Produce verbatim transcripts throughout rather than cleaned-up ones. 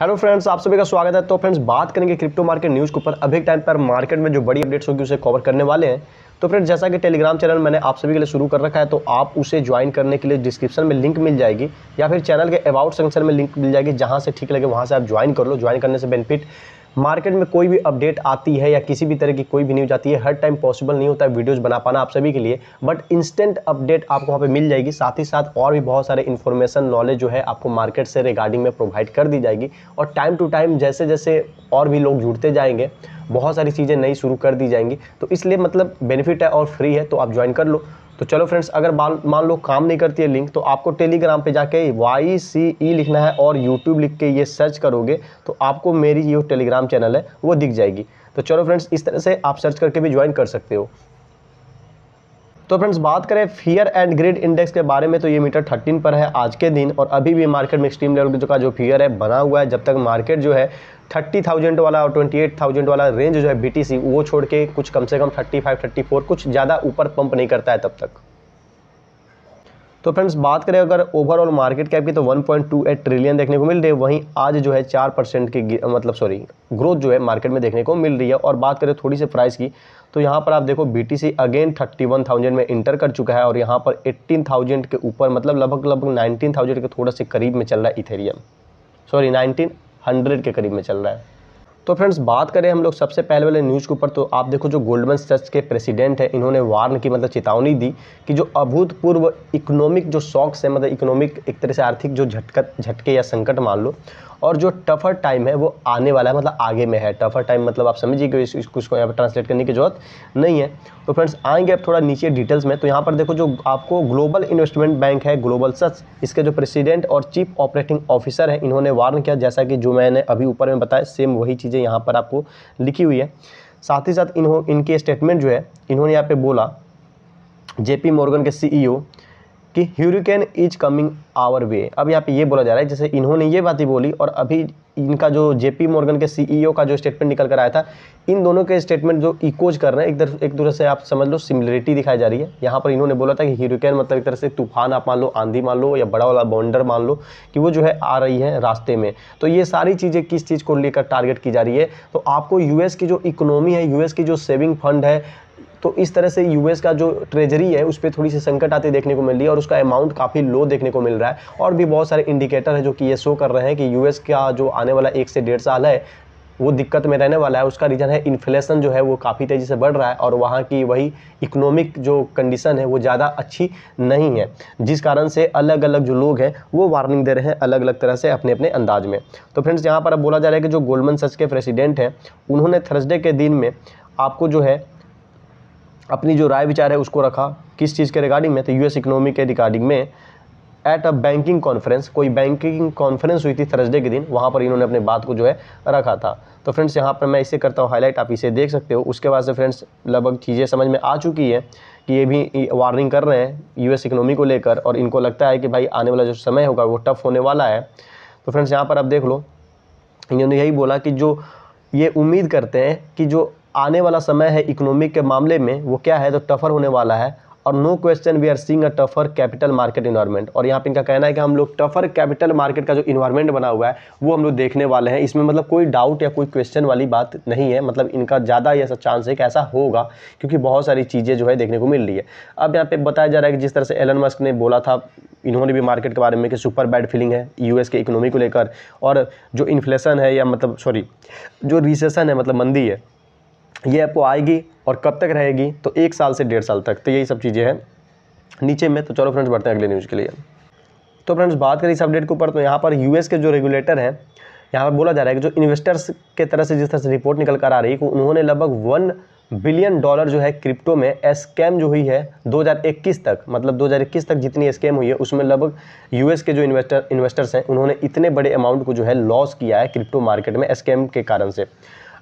Hello friends, आप सभी का स्वागत है। तो फ्रेंड्स, बात करेंगे क्रिप्टो मार्केट न्यूज़ के ऊपर। अभी टाइम पर मार्केट में जो बड़ी अपडेट्स होगी उसे कवर करने वाले हैं। तो फ्रेंड्स, जैसा कि टेलीग्राम चैनल मैंने आप सभी के लिए शुरू कर रखा है, तो आप उसे ज्वाइन करने के लिए डिस्क्रिप्शन में लिंक मिल जाएगी या फिर चैनल के अबाउट सेक्शन में लिंक मिल जाएगी। जहाँ से ठीक लगे वहाँ से आप ज्वाइन कर लो। ज्वाइन करने से बेनिफिट, मार्केट में कोई भी अपडेट आती है या किसी भी तरह की कोई भी न्यूज़ आती है, हर टाइम पॉसिबल नहीं होता है वीडियोज़ बना पाना आप सभी के लिए, बट इंस्टेंट अपडेट आपको वहाँ पे मिल जाएगी। साथ ही साथ और भी बहुत सारे इन्फॉर्मेशन, नॉलेज जो है आपको मार्केट से रिगार्डिंग में प्रोवाइड कर दी जाएगी। और टाइम टू टाइम जैसे जैसे और भी लोग जुड़ते जाएंगे, बहुत सारी चीज़ें नई शुरू कर दी जाएंगी। तो इसलिए मतलब बेनिफिट है और फ्री है, तो आप ज्वाइन कर लो। तो चलो फ्रेंड्स, अगर मान लो काम नहीं करती है लिंक, तो आपको टेलीग्राम पे जाके वाई सी ई लिखना है और यूट्यूब लिख के ये सर्च करोगे तो आपको मेरी जो टेलीग्राम चैनल है वो दिख जाएगी। तो चलो फ्रेंड्स, इस तरह से आप सर्च करके भी ज्वाइन कर सकते हो। तो फ्रेंड्स, बात करें फियर एंड ग्रीड इंडेक्स के बारे में, तो ये मीटर थर्टीन पर है आज के दिन, और अभी भी मार्केट में एक्सट्रीम लेवल का जो फियर है बना हुआ है। जब तक मार्केट जो है थर्टी थाउजेंड वाला और ट्वेंटी एट थाउजेंड वाला रेंज जो है बीटीसी, वो छोड़ के कुछ कम से कम थर्टी फाइव थर्टी फोर कुछ ज़्यादा ऊपर पंप नहीं करता है तब तक। तो फ्रेंड्स, बात करें अगर ओवरऑल मार्केट कैप की, तो one point two eight trillion देखने को मिल रही है। वहीं आज जो है चार परसेंट की मतलब सॉरी ग्रोथ जो है मार्केट में देखने को मिल रही है। और बात करें थोड़ी सी प्राइस की, तो यहाँ पर आप देखो BTC again thirty one thousand में इंटर कर चुका है और यहाँ पर एटीन थाउजेंड के ऊपर मतलब लगभग लगभग नाइनटीन थाउजेंड के थोड़ा से करीब में चल रहा है इथेरियम, सॉरी नाइनटीन हंड्रेड के करीब में चल रहा है। तो फ्रेंड्स, बात करें हम लोग सबसे पहले वाले न्यूज़ के ऊपर, तो आप देखो जो गोल्डमैन सैक्स के प्रेसिडेंट है, इन्होंने वार्न की मतलब चेतावनी दी कि जो अभूतपूर्व इकोनॉमिक जो शॉक्स है, मतलब इकोनॉमिक एक तरह से आर्थिक जो झटकत झटके या संकट मान लो, और जो टफर टाइम है वो आने वाला है, मतलब आगे में है। टफर टाइम मतलब आप समझिए कि इसको यहाँ पर ट्रांसलेट करने की जरूरत नहीं है। तो फ्रेंड्स, आएंगे अब थोड़ा नीचे डिटेल्स में। तो यहाँ पर देखो जो आपको ग्लोबल इन्वेस्टमेंट बैंक है, ग्लोबल सच, इसके जो प्रेसिडेंट और चीफ ऑपरेटिंग ऑफिसर है, इन्होंने वार्न किया। जैसा कि जो मैंने अभी ऊपर में बताया, सेम वही चीज़ें यहाँ पर आपको लिखी हुई है। साथ ही साथ इन्हों इनके स्टेटमेंट जो है, इन्होंने यहाँ पर बोला जेपी मॉर्गन के सीईओ कि hurricane is coming our way. अब यहाँ पे ये बोला जा रहा है, जैसे इन्होंने ये बात ही बोली और अभी इनका जो जेपी मॉर्गन के सीईओ का जो स्टेटमेंट निकल कर आया था, इन दोनों के स्टेटमेंट जो इकोज कर रहे हैं, एक तरह एक दूसरे से आप समझ लो सिमिलरिटी दिखाई जा रही है। यहाँ पर इन्होंने बोला था कि ह्यूरिकेन मतलब एक तरह से तूफान आप मान लो, आंधी मान लो या बड़ा वाला बॉन्डर मान लो कि वो जो है आ रही है रास्ते में। तो ये सारी चीज़ें किस चीज़ को लेकर टारगेट की जा रही है, तो आपको यूएस की जो इकोनॉमी है, यूएस की जो सेविंग फंड है, तो इस तरह से यूएस का जो ट्रेजरी है उस पर थोड़ी सी संकट आते देखने को मिल रही है और उसका अमाउंट काफ़ी लो देखने को मिल रहा है। और भी बहुत सारे इंडिकेटर हैं जो कि ये शो कर रहे हैं कि यूएस का जो आने वाला एक से डेढ़ साल है वो दिक्कत में रहने वाला है। उसका रीज़न है इन्फ्लेशन जो है वो काफ़ी तेज़ी से बढ़ रहा है और वहाँ की वही इकोनॉमिक जो कंडीशन है वो ज़्यादा अच्छी नहीं है, जिस कारण से अलग अलग जो लोग हैं वो वार्निंग दे रहे हैं अलग अलग तरह से अपने अपने अंदाज में। तो फ्रेंड्स, यहाँ पर अब बोला जा रहा है कि जो गोल्डमैन सैक्स के प्रेसिडेंट हैं, उन्होंने थर्सडे के दिन में आपको जो है अपनी जो राय विचार है उसको रखा किस चीज़ के रिगार्डिंग में, तो यूएस इकोनॉमी के रिगार्डिंग में एट अ बैंकिंग कॉन्फ्रेंस, कोई बैंकिंग कॉन्फ्रेंस हुई थी थर्सडे के दिन, वहाँ पर इन्होंने अपने बात को जो है रखा था। तो फ्रेंड्स, यहाँ पर मैं इसे करता हूँ हाईलाइट, आप इसे देख सकते हो। उसके बाद से फ्रेंड्स लगभग चीज़ें समझ में आ चुकी है कि ये भी वार्निंग कर रहे हैं यूएस इकोनॉमी को लेकर और इनको लगता है कि भाई आने वाला जो समय होगा वो टफ होने वाला है। तो फ्रेंड्स, यहाँ पर आप देख लो, इन्होंने यही बोला कि जो ये उम्मीद करते हैं कि जो आने वाला समय है इकोनॉमिक के मामले में वो क्या है, तो टफर होने वाला है और no question we are seeing a tougher capital market environment. और यहाँ पे इनका कहना है कि हम लोग टफर कैपिटल मार्केट का जो इन्वायरमेंट बना हुआ है वो हम लोग देखने वाले हैं। इसमें मतलब कोई डाउट या कोई क्वेश्चन वाली बात नहीं है, मतलब इनका ज़्यादा ऐसा चांस है कि ऐसा होगा क्योंकि बहुत सारी चीज़ें जो है देखने को मिल रही है। अब यहाँ पे बताया जा रहा है कि जिस तरह से एलन मस्क ने बोला था, इन्होंने भी मार्केट के बारे में कि सुपर बैड फीलिंग है यूएस के इकोनॉमी को लेकर और जो इन्फ्लेशन है या मतलब सॉरी जो रिसेशन है मतलब मंदी है, ये आपको आएगी और कब तक रहेगी, तो एक साल से डेढ़ साल तक। तो यही सब चीज़ें हैं नीचे में। तो चलो फ्रेंड्स, बढ़ते हैं अगले न्यूज़ के लिए। तो फ्रेंड्स, बात करें इस अपडेट के ऊपर, तो यहाँ पर यूएस के जो रेगुलेटर हैं, यहाँ पर बोला जा रहा है कि जो इन्वेस्टर्स के तरह से जिस तरह से रिपोर्ट निकल कर आ रही है, उन्होंने लगभग वन बिलियन डॉलर जो है क्रिप्टो में स्कैम जो हुई है दो हज़ार इक्कीस तक, मतलब दो हज़ार इक्कीस तक जितनी स्कैम हुई है उसमें लगभग यूएस के जो इन्वेस्टर इन्वेस्टर्स हैं उन्होंने इतने बड़े अमाउंट को जो है लॉस किया है क्रिप्टो मार्केट में स्कैम के कारण से।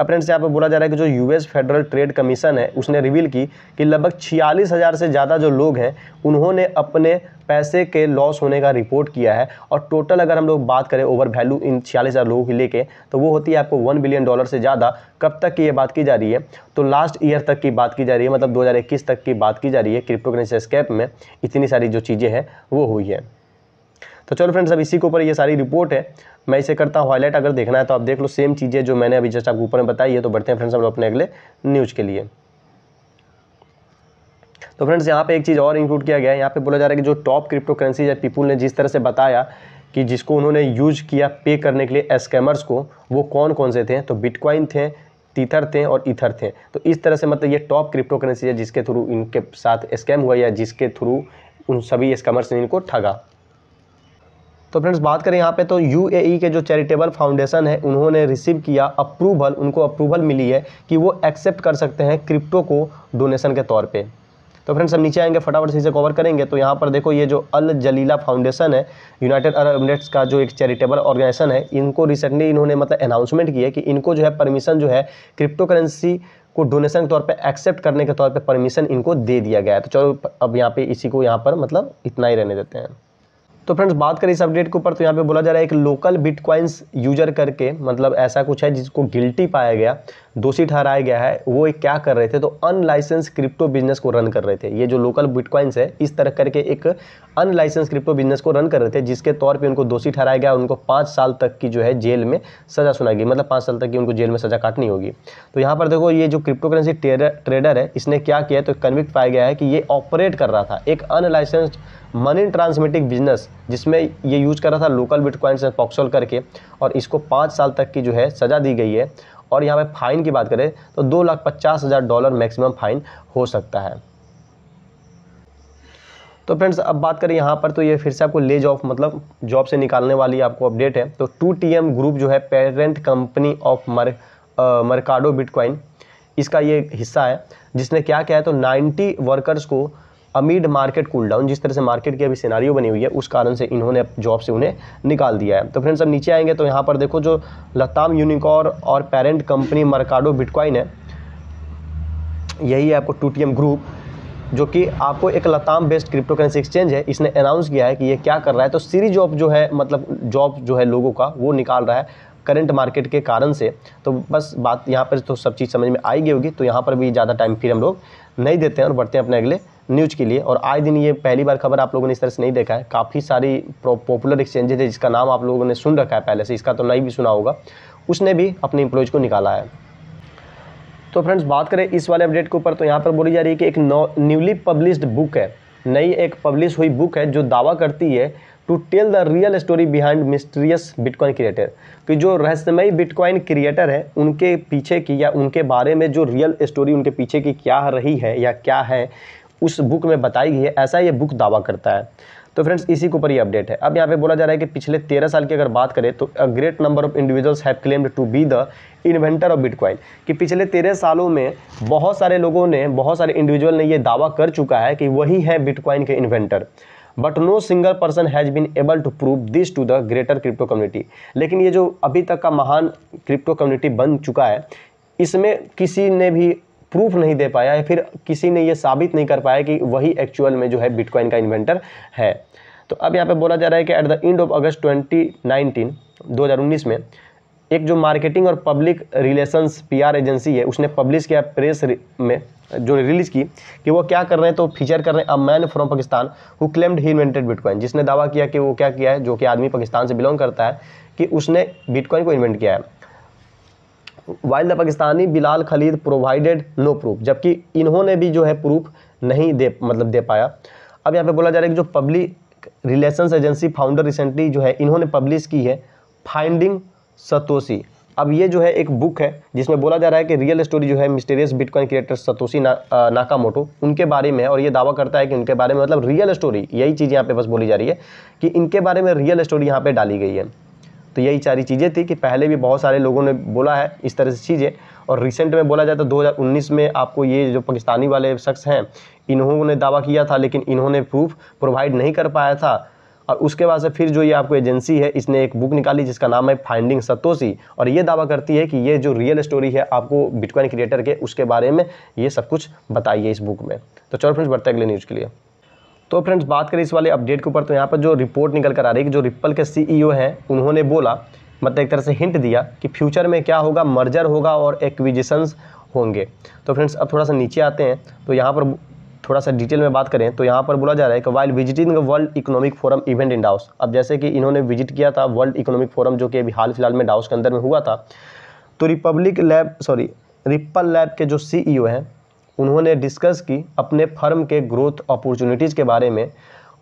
अब फ्रेंड्स, यहाँ पर बोला जा रहा है कि जो यूएस फेडरल ट्रेड कमीशन है उसने रिवील की कि लगभग छियालीस हज़ार से ज़्यादा जो लोग हैं उन्होंने अपने पैसे के लॉस होने का रिपोर्ट किया है। और टोटल अगर हम लोग बात करें ओवर वैल्यू इन छियालीस हज़ार लोगों की लेके, तो वो होती है आपको वन बिलियन डॉलर से ज़्यादा। कब तक की ये बात की जा रही है, तो लास्ट ईयर तक की बात की जा रही है, मतलब दो हज़ार इक्कीस तक की बात की जा रही है। क्रिप्टो करेंसी स्कैम में इतनी सारी जो चीज़ें हैं वो हुई है। तो चलो फ्रेंड्स, अब इसी के ऊपर ये सारी रिपोर्ट है, मैं इसे करता हूँ हाईलाइट। अगर देखना है तो आप देख लो, सेम चीज़ें जो मैंने अभी जस्ट आपको ऊपर में बताई है। तो बढ़ते हैं फ्रेंड्स हम लोग अपने अगले न्यूज़ के लिए। तो फ्रेंड्स यहाँ पे एक चीज़ और इंक्लूड किया गया है। यहाँ पे बोला जा रहा है कि जो टॉप क्रिप्टो करेंसीज है, पीपुल ने जिस तरह से बताया कि जिसको उन्होंने यूज किया पे करने के लिए स्कैमर्स को, वो कौन कौन से थे, तो बिटकॉइन थे, टीथर थे और ईथर थे। तो इस तरह से मतलब ये टॉप क्रिप्टो करेंसी है जिसके थ्रू इनके साथ स्कैम हुआ या जिसके थ्रू उन सभी स्कैमर्स ने इनको ठगा। तो फ्रेंड्स बात करें यहाँ पे, तो यूएई के जो चैरिटेबल फाउंडेशन है उन्होंने रिसीव किया अप्रूवल, उनको अप्रूवल मिली है कि वो एक्सेप्ट कर सकते हैं क्रिप्टो को डोनेशन के तौर पे। तो फ्रेंड्स हम नीचे आएंगे, फटाफट से इसे कवर करेंगे। तो यहाँ पर देखो, ये जो अल जलीला फाउंडेशन है, यूनाइटेड अरब एमिरेट्स का जो एक चैरिटेबल ऑर्गेनाइजेशन है, इनको रिसेंटली इन्होंने मतलब अनाउंसमेंट किया कि इनको जो है परमिशन जो है क्रिप्टो करेंसी को डोनेशन के तौर पे एक्सेप्ट करने के तौर पे परमिशन इनको दे दिया गया है। तो चलो अब यहाँ पे इसी को यहाँ पर मतलब इतना ही रहने देते हैं। तो फ्रेंड्स बात करें इस अपडेट के ऊपर, तो यहाँ पे बोला जा रहा है एक लोकल बिटकॉइंस यूजर करके मतलब ऐसा कुछ है जिसको गिल्टी पाया गया, दोषी ठहराया गया है। वो एक क्या कर रहे थे, तो अनलाइसेंस क्रिप्टो बिजनेस को रन कर रहे थे। ये जो लोकल बिटकॉइंस है इस तरह करके एक अनलाइसेंस क्रिप्टो बिजनेस को रन कर रहे थे, जिसके तौर पे उनको दोषी ठहराया गया। उनको पाँच साल तक की जो है जेल में सज़ा सुनाई गई, मतलब पाँच साल तक की उनको जेल में सज़ा काटनी होगी। तो यहाँ पर देखो, ये जो क्रिप्टो करेंसी ट्रेडर है इसने क्या किया, तो कन्विक्ट पाया गया है कि ये ऑपरेट कर रहा था एक अनलाइसेंस्ड मनी ट्रांसमिटिंग बिजनेस, जिसमें ये यूज कर रहा था लोकल बिटकॉइंस पॉक्सोल करके, और इसको पाँच साल तक की जो है सज़ा दी गई है। और यहाँ पे फाइन की बात करें तो दो लाख पचास हज़ार डॉलर मैक्सिमम फाइन हो सकता है। तो फ्रेंड्स अब बात करें यहाँ पर, तो ये फिर से आपको ले जॉब मतलब जॉब से निकालने वाली आपको अपडेट है। तो टू टी एम ग्रुप जो है पेरेंट कंपनी ऑफ मर मर्काडो बिटकॉइन, इसका ये हिस्सा है, जिसने क्या किया है, तो नाइन्टी वर्कर्स को अमिड मार्केट कूल डाउन, जिस तरह से मार्केट की अभी सिनारियो बनी हुई है, उस कारण से इन्होंने जॉब से उन्हें निकाल दिया है। तो फ्रेंड्स अब नीचे आएंगे, तो यहाँ पर देखो, जो लताम यूनिकॉर्न और पेरेंट कंपनी मर्काडो बिटकॉइन है, यही है आपको टू टी एम ग्रुप, जो कि आपको एक लताम बेस्ड क्रिप्टो करेंसी एक्सचेंज है। इसने अनाउंस किया है कि ये क्या कर रहा है, तो सीरीज जॉब जो है मतलब जॉब जो है लोगों का वो निकाल रहा है करंट मार्केट के कारण से। तो बस बात यहाँ पर तो सब चीज़ समझ में आई गई होगी। तो यहाँ पर भी ज़्यादा टाइम फिर हम लोग नहीं देते हैं और बढ़ते हैं अपने अगले न्यूज़ के लिए। और आए दिन ये पहली बार खबर आप लोगों ने इस तरह से नहीं देखा है। काफ़ी सारी पॉपुलर एक्सचेंजेज है जिसका नाम आप लोगों ने सुन रखा है पहले से, इसका तो नहीं भी सुना होगा, उसने भी अपने एम्प्लॉयज़ को निकाला है। तो फ्रेंड्स बात करें इस वाले अपडेट के ऊपर, तो यहाँ पर बोली जा रही है कि एक न्यूली पब्लिश्ड बुक है, नई एक पब्लिश हुई बुक है जो दावा करती है to tell the real story behind mysterious bitcoin creator, कि जो रहस्यमयी बिटकॉइन क्रिएटर है उनके पीछे की या उनके बारे में जो रियल स्टोरी उनके पीछे की क्या रही है या क्या है उस बुक में बताई गई है, ऐसा ये बुक दावा करता है। तो फ्रेंड्स इसी के ऊपर ये अपडेट है। अब यहाँ पे बोला जा रहा है कि पिछले तेरह साल की अगर बात करें तो a great number of individuals have claimed to be the inventor of bitcoin, कि पिछले तेरह सालों में बहुत सारे लोगों ने, बहुत सारे इंडिविजुअल ने ये दावा कर चुका है कि वही है बिटकॉइन के inventor. But no single person has been able to prove this to the greater crypto community, लेकिन ये जो अभी तक का महान क्रिप्टो कम्युनिटी बन चुका है इसमें किसी ने भी प्रूफ नहीं दे पाया या फिर किसी ने ये साबित नहीं कर पाया कि वही एक्चुअल में जो है बिटकॉइन का इन्वेंटर है। तो अब यहाँ पे बोला जा रहा है कि at the end of August twenty nineteen दो हज़ार उन्नीस में एक जो मार्केटिंग और पब्लिक रिलेशंस पीआर एजेंसी है उसने पब्लिश किया प्रेस में जो रिलीज़ की कि वो क्या कर रहे हैं, तो फीचर कर रहे हैं a man from Pakistan who claimed he invented bitcoin, जिसने दावा किया कि वो क्या किया है, जो कि आदमी पाकिस्तान से बिलोंग करता है, कि उसने बिटकॉइन को इन्वेंट किया है। While the Pakistani Bilal Khalid provided no proof, जबकि इन्होंने भी जो है प्रूफ नहीं दे मतलब दे पाया। अब यहाँ पे बोला जा रहा है कि जो public relations agency founder recently जो है इन्होंने पब्लिश की है फाइंडिंग सतोशी। अब ये जो है एक बुक है जिसमें बोला जा रहा है कि रियल स्टोरी जो है मिस्टीरियस बिटकॉइन क्रिएटर सतोशी ना, नाकामोटो उनके बारे में है, और ये दावा करता है कि उनके बारे में मतलब रियल स्टोरी, यही चीज़ यहाँ पे बस बोली जा रही है कि इनके बारे में रियल स्टोरी यहाँ पे डाली गई है। तो यही सारी चीज़ें थी कि पहले भी बहुत सारे लोगों ने बोला है इस तरह से चीज़ें, और रिसेंट में बोला जाए तो दो हज़ार उन्नीस में आपको ये जो पाकिस्तानी वाले शख्स हैं इन्होंने दावा किया था, लेकिन इन्होंने प्रूफ प्रोवाइड नहीं कर पाया था। और उसके बाद से फिर जो ये आपको एजेंसी है इसने एक बुक निकाली जिसका नाम है फाइंडिंग सतोशी, और ये दावा करती है कि ये जो रियल स्टोरी है आपको बिटकॉइन क्रिएटर के उसके बारे में ये सब कुछ बताइए इस बुक में। तो चलो फ्रेंड्स बढ़ते हैं अगले न्यूज़ के लिए। तो फ्रेंड्स बात करें इस वाले अपडेट के ऊपर, तो यहाँ पर जो रिपोर्ट निकल कर आ रही है कि जो रिप्पल के सीईओ हैं उन्होंने बोला मतलब एक तरह से हिंट दिया कि फ्यूचर में क्या होगा, मर्जर होगा और एक्विजिशंस होंगे। तो फ्रेंड्स अब थोड़ा सा नीचे आते हैं, तो यहाँ पर थोड़ा सा डिटेल में बात करें तो यहाँ पर बोला जा रहा है कि while visiting world economic forum event in Davos. अब जैसे कि इन्होंने विजिट किया था वर्ल्ड इकोनॉमिक फोरम जो कि अभी हाल फिलहाल में डाओस के अंदर में हुआ था, तो republic lab sorry ripple lab के जो सीईओ हैं उन्होंने डिस्कस की अपने फर्म के ग्रोथ अपॉर्चुनिटीज़ के बारे में,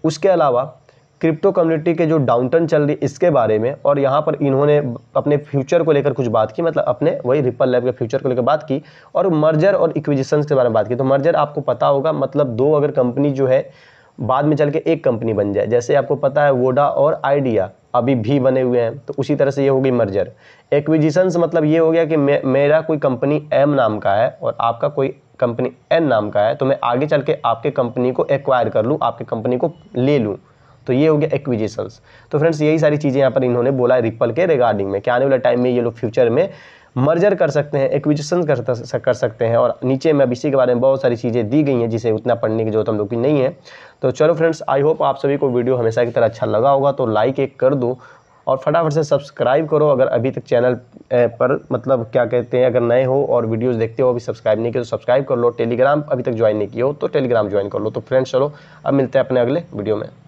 उसके अलावा क्रिप्टो कम्युनिटी के जो डाउनटर्न चल रही है इसके बारे में, और यहाँ पर इन्होंने अपने फ्यूचर को लेकर कुछ बात की, मतलब अपने वही रिपल लैब के फ्यूचर को लेकर बात की, और मर्जर और इक्विजिशन के बारे में बात की। तो मर्जर आपको पता होगा, मतलब दो अगर कंपनी जो है बाद में चल के एक कंपनी बन जाए, जैसे आपको पता है वोडा और आइडिया अभी भी बने हुए हैं, तो उसी तरह से ये होगी मर्जर। एक्विजिशंस मतलब ये हो गया कि मे, मेरा कोई कंपनी एम नाम का है और आपका कोई कंपनी एन नाम का है, तो मैं आगे चल के आपके कंपनी को एक्वायर कर लूँ, आपके कंपनी को ले लूँ, तो ये हो गया एक्विजिशंस। तो फ्रेंड्स यही सारी चीज़ें यहाँ पर इन्होंने बोला है रिपल के रिगार्डिंग में, कि आने वाले टाइम में ये लोग फ्यूचर में मर्जर कर सकते हैं, एक्विजिशन कर कर सकते हैं। और नीचे में अब इसी के बारे में बहुत सारी चीज़ें दी गई हैं जिसे उतना पढ़ने की जरूरत हम लोग की नहीं है। तो चलो फ्रेंड्स, आई होप आप सभी को वीडियो हमेशा की तरह अच्छा लगा होगा, तो लाइक एक कर दो और फटाफट से सब्सक्राइब करो अगर अभी तक चैनल पर, मतलब क्या कहते हैं, अगर नए हो और वीडियोस देखते हो अभी सब्सक्राइब नहीं किया तो सब्सक्राइब कर लो। टेलीग्राम अभी तक ज्वाइन नहीं किया हो तो टेलीग्राम ज्वाइन कर लो। तो फ्रेंड्स चलो अब मिलते हैं अपने अगले वीडियो में।